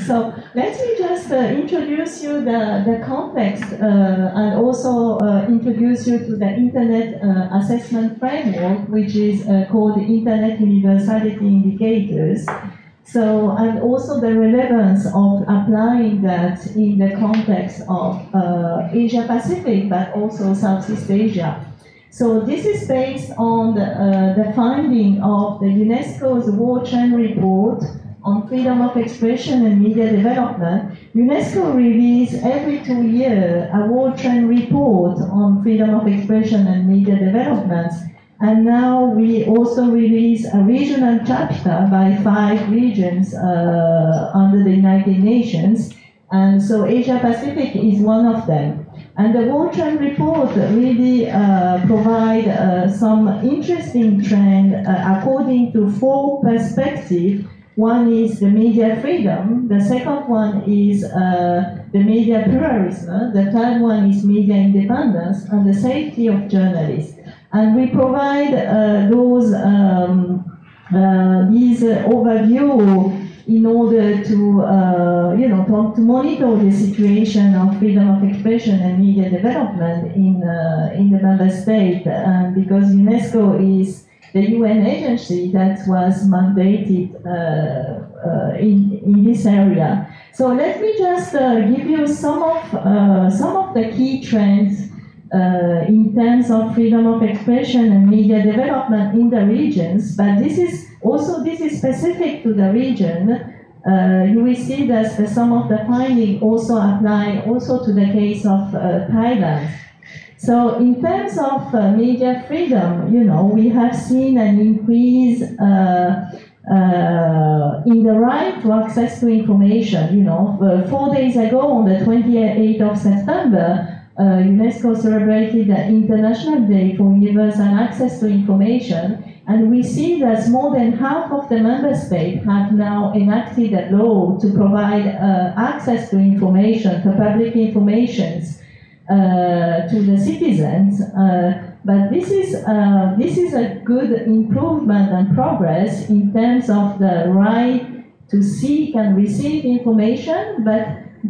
So let me just introduce you the context and also introduce you to the Internet Assessment Framework, which is called the Internet Universality Indicators. So, and also the relevance of applying that in the context of Asia Pacific, but also Southeast Asia. So this is based on the finding of the UNESCO's World Trend Report on freedom of expression and media development. UNESCO releases every 2 years a world trend report on freedom of expression and media developments. And now we also release a regional chapter by 5 regions under the United Nations. And so Asia Pacific is one of them. And the World Trend Report really provides some interesting trends according to 4 perspectives. One is the media freedom, the second one is the media pluralism, the third one is media independence, and the safety of journalists. And we provide these overview in order to, to monitor the situation of freedom of expression and media development in the member state, because UNESCO is the UN agency that was mandated in this area. So let me just give you some of the key trends in terms of freedom of expression and media development in the regions. But this is also specific to the region. You will see that some of the findings also apply also to the case of Thailand. So in terms of media freedom, we have seen an increase in the right to access to information. 4 days ago, on the 28th of September, UNESCO celebrated the International Day for Universal Access to Information. And we see that more than half of the member states have now enacted a law to provide access to information, to public information, to the citizens, but this is a good improvement and progress in terms of the right to seek and receive information. But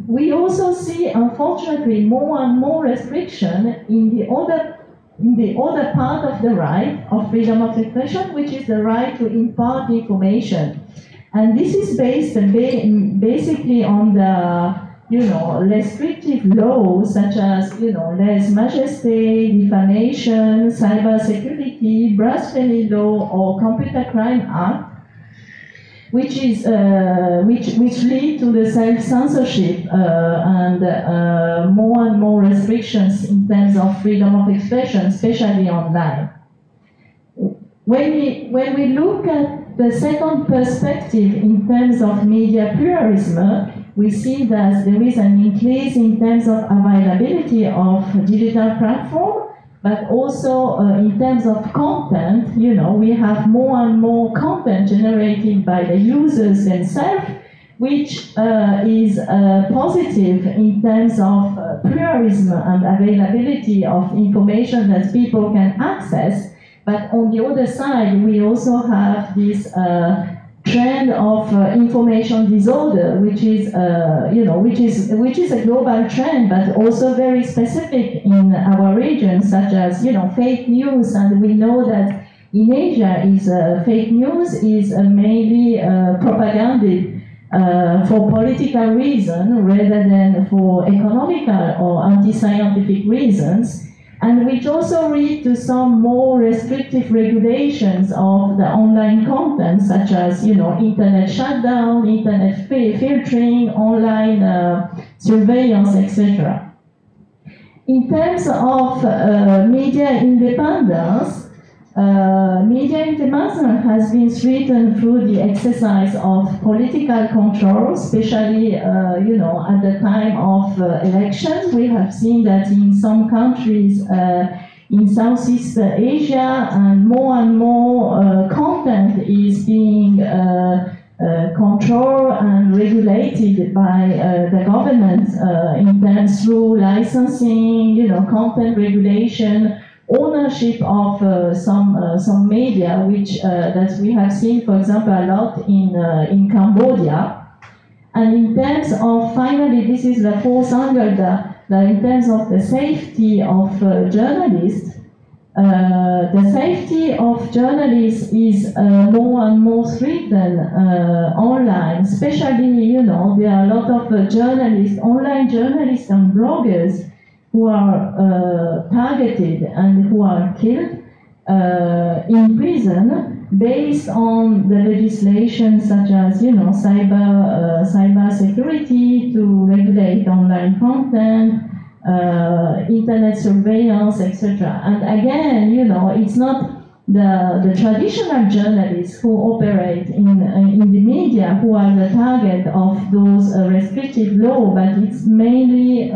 we also see, unfortunately, more and more restriction in the other part of the right of freedom of expression, which is the right to impart information, and this is based basically on the restrictive laws such as, lèse majesté, defamation, cyber security, blasphemy law, or computer crime act, which lead to the self-censorship more and more restrictions in terms of freedom of expression, especially online. When we look at the second perspective in terms of media pluralism, we see that there is an increase in terms of availability of digital platform, but also in terms of content. We have more and more content generated by the users themselves, which is positive in terms of pluralism and availability of information that people can access. But on the other side, we also have this trend of information disorder, which is a global trend, but also very specific in our region, such as fake news. And we know that in Asia, is fake news is mainly propaganda for political reasons rather than for economical or anti-scientific reasons, and which also lead to some more restrictive regulations of the online content, such as internet shutdown, internet filtering, online surveillance, etc. In terms of media independence, media independence has been strengthened through the exercise of political control, especially at the time of elections. We have seen that in some countries in Southeast Asia, and more content is being controlled and regulated by the government in terms through licensing, content regulation, ownership of some media, which that we have seen, for example, a lot in Cambodia. And in terms of, finally, this is the fourth angle, that in terms of the safety of journalists, the safety of journalists is more and more threatened online, especially, you know, there are a lot of journalists, online journalists and bloggers who are targeted and who are killed in prison based on the legislation such as, you know, cyber security to regulate online content, internet surveillance, etc. And again, you know, it's not the traditional journalists who operate in the media who are the target of those restrictive laws, but it's mainly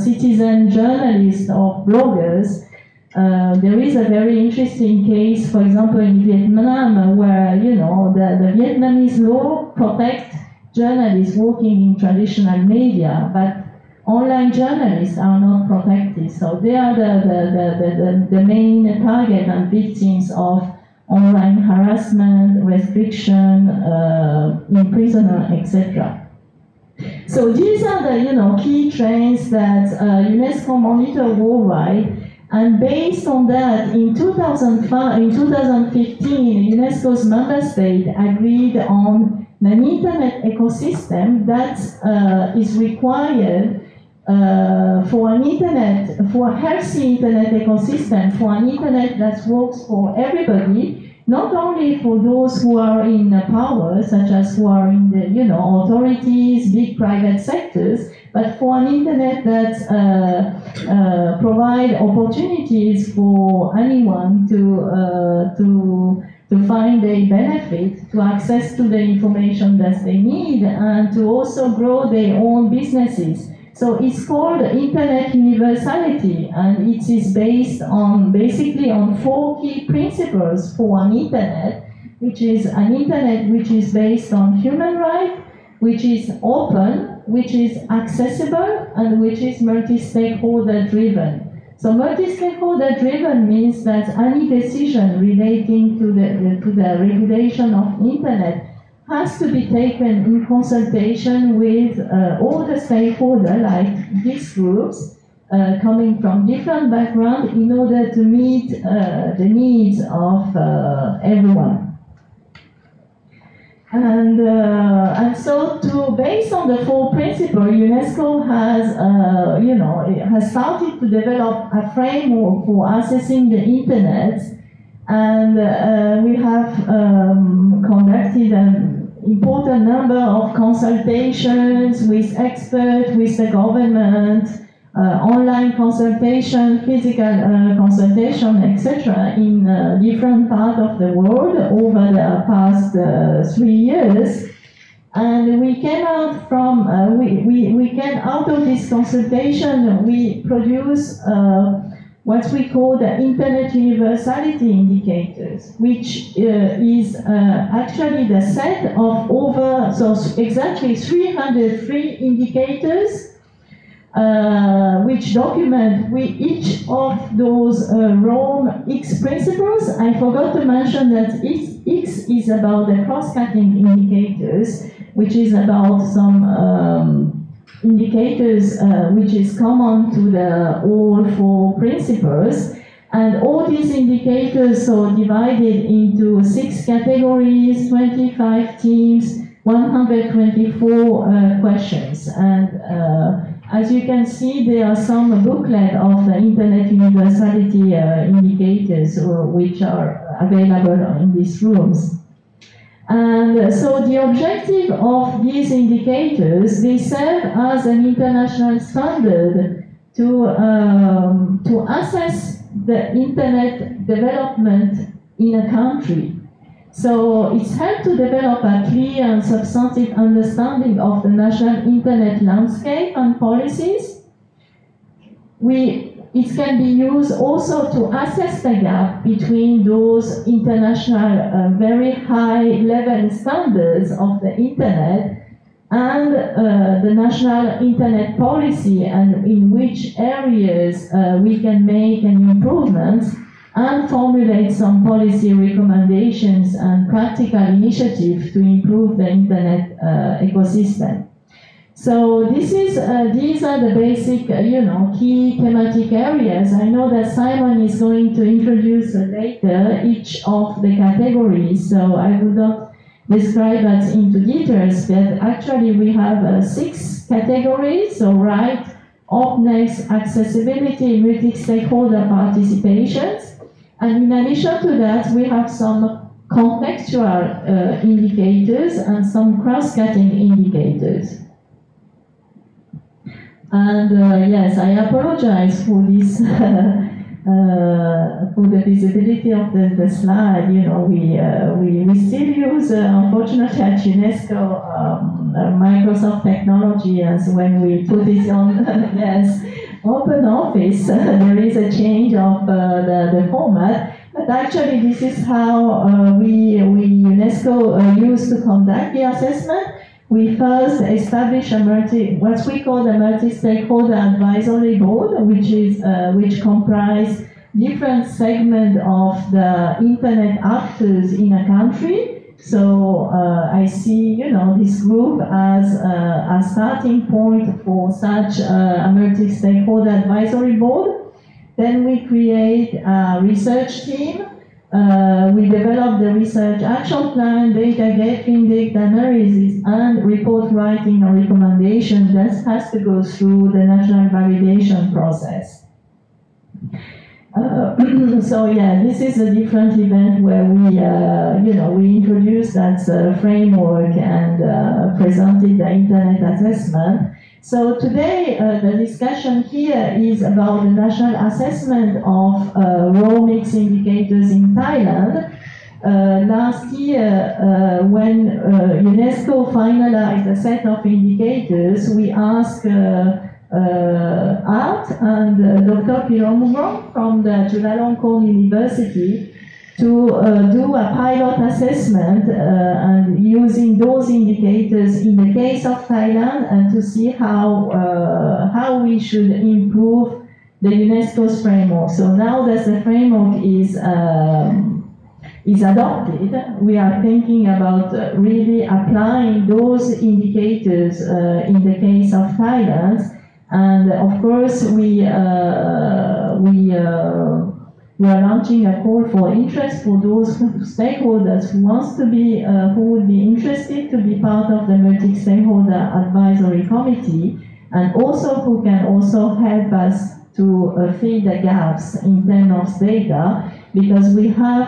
citizen journalists or bloggers. There is a very interesting case, for example, in Vietnam, where, you know, the Vietnamese law protects journalists working in traditional media, but online journalists are not protected, so they are the main target and victims of online harassment, restriction, imprisonment, etc. So these are the, you know, key trends that UNESCO monitors worldwide, and based on that, in 2015, UNESCO's member states agreed on an internet ecosystem that is required for a healthy internet ecosystem, for an internet that works for everybody, not only for those who are in power, such as who are in the, you know, authorities, big private sectors, but for an internet that provides opportunities for anyone to find a benefit, to access to the information that they need, and to also grow their own businesses. So it's called Internet Universality, and it is based on, basically, on four key principles for an internet, which is an internet which is based on human rights, which is open, which is accessible, and which is multi-stakeholder driven. So multi-stakeholder driven means that any decision relating to the regulation of internet has to be taken in consultation with all the stakeholders, like these groups, coming from different backgrounds, in order to meet the needs of everyone. And so, based on the four principles, UNESCO has, you know, it has started to develop a framework for assessing the internet, and we have conducted important number of consultations with experts, with the government, online consultation, physical consultation, etc., in different parts of the world over the past 3 years. And we came out from, we came out of this consultation, we produced what we call the Internet Universality Indicators, which is actually the set of exactly 303 indicators, which document each of those ROAM-X principles. I forgot to mention that X is about the cross-cutting indicators, which is about some indicators which is common to the all four principles, and all these indicators are divided into 6 categories, 25 teams, 124 questions, and as you can see, there are some booklet of the Internet Universality Indicators which are available in these rooms. And so the objective of these indicators, they serve as an international standard to assess the internet development in a country. So it's helped to develop a clear and substantive understanding of the national internet landscape and policies. It can be used also to assess the gap between those international very high level standards of the internet and the national internet policy, and in which areas we can make an improvement and formulate some policy recommendations and practical initiatives to improve the internet ecosystem. So this is, these are the basic, key thematic areas. I know that Simon is going to introduce later each of the categories, so I would not describe that into details, but actually we have 6 categories, so right, up next, accessibility, multi-stakeholder participations, and in addition to that, we have some contextual indicators and some cross-cutting indicators. And yes, I apologize for this, for the visibility of the slide. We still use, unfortunately, at UNESCO, Microsoft technology as when we put it on, yes, Open Office. There is a change of the format, but actually this is how we UNESCO used to conduct the assessment. We first establish a multi-stakeholder advisory board, which comprises different segments of the internet actors in a country. So I see, this group as a starting point for such a multi-stakeholder advisory board. Then we create a research team. We develop the research action plan, data gathering, data analysis, and report writing or recommendation that has to go through the national validation process. So yeah, this is a different event where we, we introduced that framework and presented the internet assessment. So today, the discussion here is about the national assessment of ROAM-X indicators in Thailand. Last year, when UNESCO finalized a set of indicators, we asked Art and Dr. Piromurong from the Chulalongkorn University to do a pilot assessment and using those indicators in the case of Thailand, and to see how we should improve the UNESCO's framework. So now that the framework is adopted, we are thinking about really applying those indicators in the case of Thailand, and of course we are launching a call for interest for those stakeholders who would be interested to be part of the multi-stakeholder advisory committee, and also who can also help us to fill the gaps in terms of data, because we have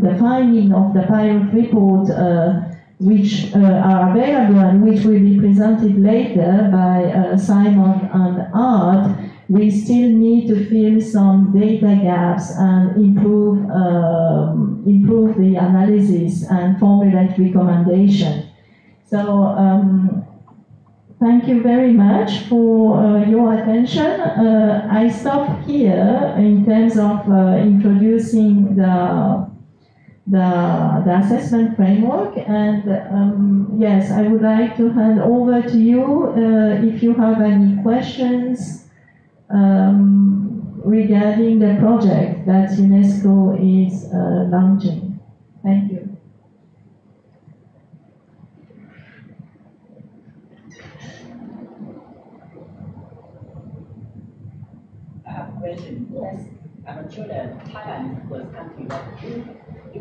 the finding of the pilot report which are available and which will be presented later by Simon and Art. We still need to fill some data gaps and improve the analysis and formulate recommendations. So thank you very much for your attention. I stop here in terms of introducing the assessment framework, and yes, I would like to hand over to you if you have any questions regarding the project that UNESCO is launching. Thank you. I have a question. Yes. I'm sure that Thailand is the first country that you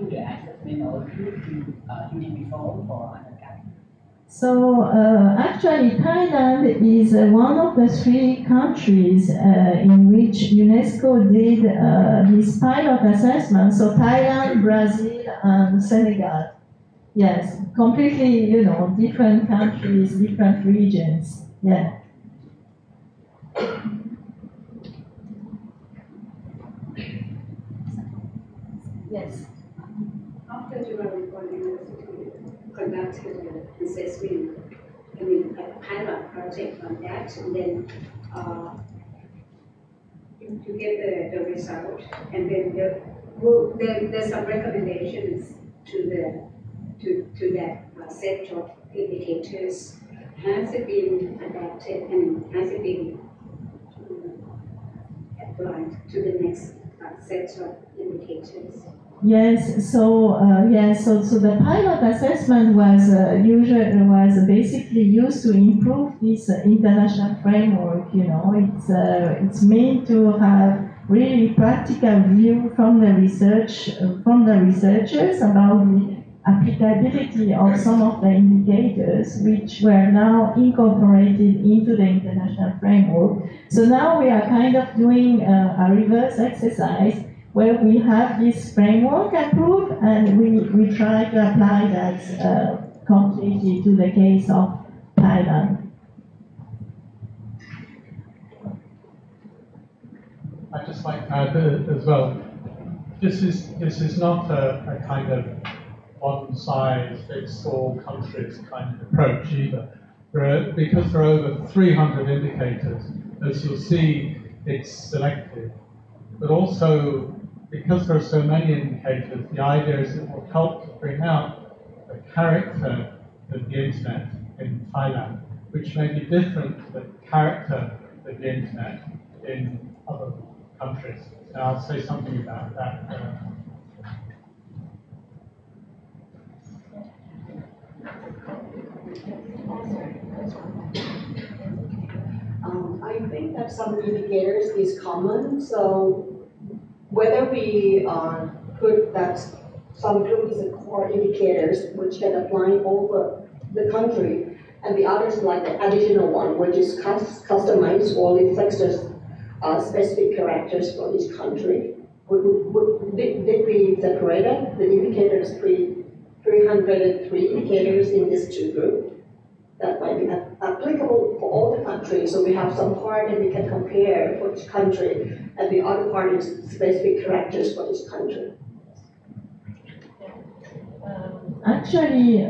do the assessment, or you did it before for other countries. So actually Thailand is one of the 3 countries in which UNESCO did this pilot assessment. So Thailand, Brazil, and Senegal. Yes, completely, different countries, different regions. Yeah. Yes. After conducted an assessment, a pilot project on that, and then you get the result, and then there's some recommendations to that set of indicators. Has it been adapted and has it been applied to the next set of indicators? Yes. So So the pilot assessment was basically used to improve this international framework. You know, it's meant to have really practical view from the research researchers about the applicability of some of the indicators which were now incorporated into the international framework. So now we are kind of doing a reverse exercise where we have this framework approved and we try to apply that completely to the case of Thailand. I'd just like to add as well, this is not a kind of one-size-fits-all countries kind of approach either. Because there are over 300 indicators, as you'll see, it's selective. But also, because there are so many indicators, the idea is it will help to bring out the character of the internet in Thailand, which may be different to the character of the internet in other countries. And I'll say something about that. I think that some indicators is common, so whether we put that some group is the core indicators which can apply over the country, and the others like the additional one which is customized or reflects specific characters for each country. Did we separate the indicators 303 indicators in these two groups? That might be applicable for all the countries, so we have some part that we can compare for each country, and the other part is specific characters for each country. Actually,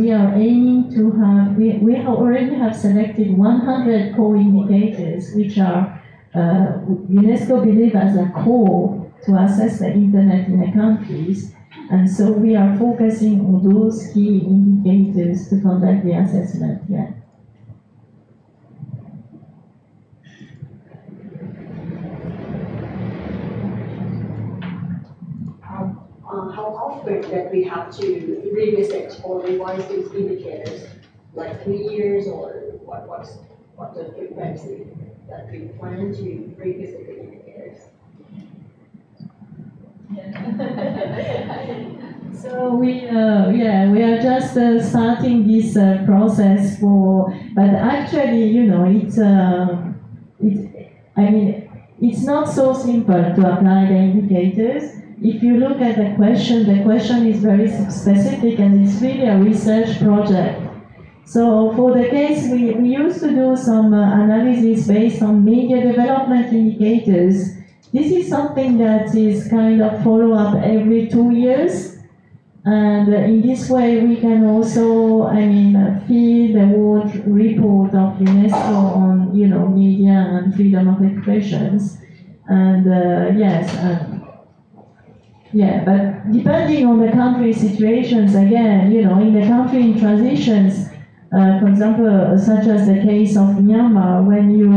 we are aiming to have, we already have selected 100 core indicators, which are UNESCO believes as a core to assess the internet in the countries. And so we are focusing on those key indicators to conduct the assessment. Yeah. How often that we have to revisit or revise these indicators, like 3 years, or what's the frequency that we plan to revisit the indicators? So we are just starting this process for, but actually, you know, it's not so simple to apply the indicators. If you look at the question is very specific and it's really a research project. So for the case, we used to do some analysis based on media development indicators. This is something that is kind of follow-up every 2 years, and in this way we can also, feed the world report of UNESCO on, you know, media and freedom of expressions, and but depending on the country situations, again, you know, in the country in transitions, for example, such as the case of Myanmar, when you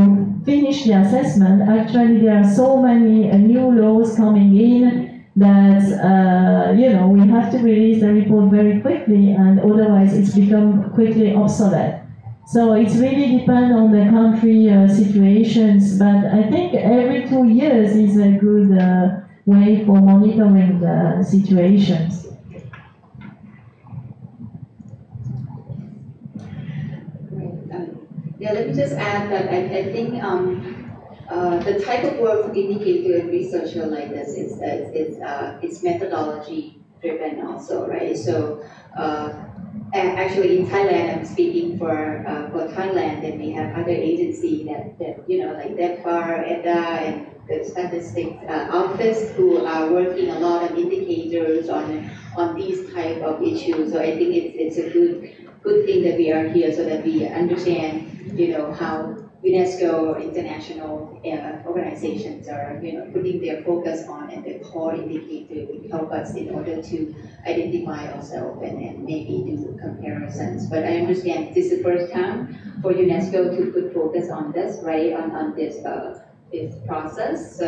finish the assessment, actually there are so many new laws coming in that, you know, we have to release the report very quickly, and otherwise it's become quickly obsolete. So it's really depend on the country situations, but I think every 2 years is a good way for monitoring the situations. Yeah, let me just add that I think the type of work for indicator and researcher like this is that it's methodology driven also, right? So actually in Thailand, I'm speaking for Thailand, and we have other agency that you know, like DEPA, EDI, and the statistics office, who are working a lot on indicators on these type of issues. So I think it's a good thing that we are here, so that we understand, you know, how UNESCO or international organizations are, you know, putting their focus on, and the core indicator would help us in order to identify ourselves and maybe do comparisons. But I understand this is the first time for UNESCO to put focus on this, right, on this this process. So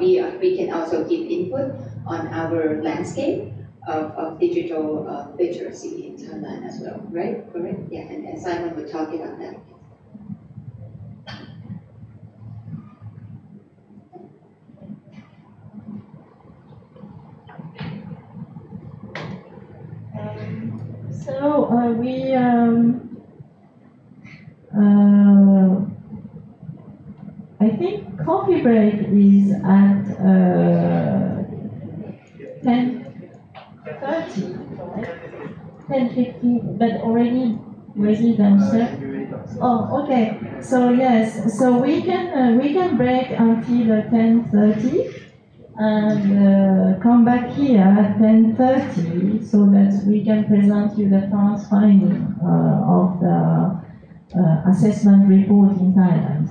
we can also give input on our landscape of digital literacy in Thailand as well, right? Correct? Yeah, and Simon will talk about that. So we I think coffee break is at 10:30, right? 10:15, but already raising themselves. Oh, okay. So yes, so we can break until 10:30. And come back here at 10:30 so that we can present you the first finding of the assessment report in Thailand.